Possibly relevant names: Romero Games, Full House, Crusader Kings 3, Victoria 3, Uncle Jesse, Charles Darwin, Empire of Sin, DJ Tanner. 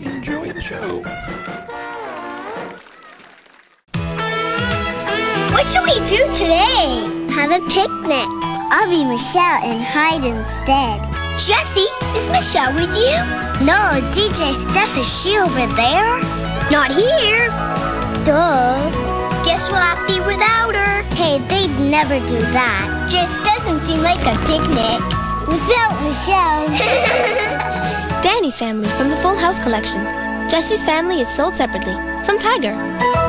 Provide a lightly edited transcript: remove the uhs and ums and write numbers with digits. Enjoy the show. What should we do today? Have a picnic. I'll be Michelle and hide instead. Jesse, is Michelle with you? No, DJ Steph, is she over there? Not here. Duh. Guess we'll have to eat without her. Hey, they'd never do that. Just doesn't seem like a picnic. Without Michelle. Danny's family from the Full House collection. Jesse's family is sold separately from Tiger.